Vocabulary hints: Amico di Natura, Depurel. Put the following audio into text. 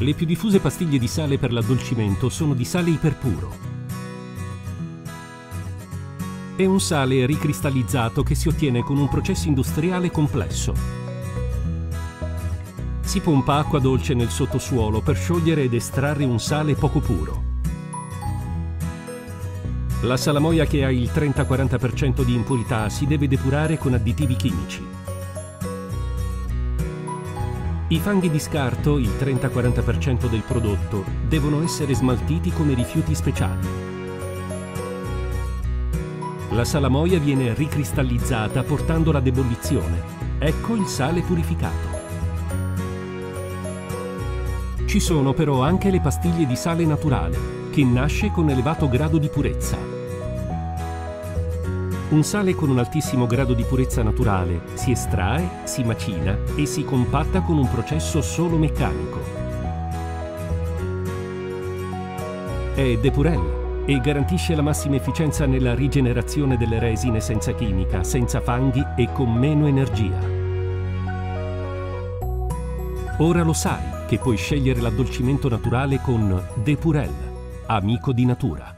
Le più diffuse pastiglie di sale per l'addolcimento sono di sale iperpuro. È un sale ricristallizzato che si ottiene con un processo industriale complesso. Si pompa acqua dolce nel sottosuolo per sciogliere ed estrarre un sale poco puro. La salamoia, che ha il 30-40% di impurità, si deve depurare con additivi chimici. I fanghi di scarto, il 30-40% del prodotto, devono essere smaltiti come rifiuti speciali. La salamoia viene ricristallizzata portandola ad ebollizione. Ecco il sale purificato. Ci sono però anche le pastiglie di sale naturale, che nasce con elevato grado di purezza. Un sale con un altissimo grado di purezza naturale si estrae, si macina e si compatta con un processo solo meccanico. È Depurel e garantisce la massima efficienza nella rigenerazione delle resine senza chimica, senza fanghi e con meno energia. Ora lo sai che puoi scegliere l'addolcimento naturale con Depurel, Amico di Natura.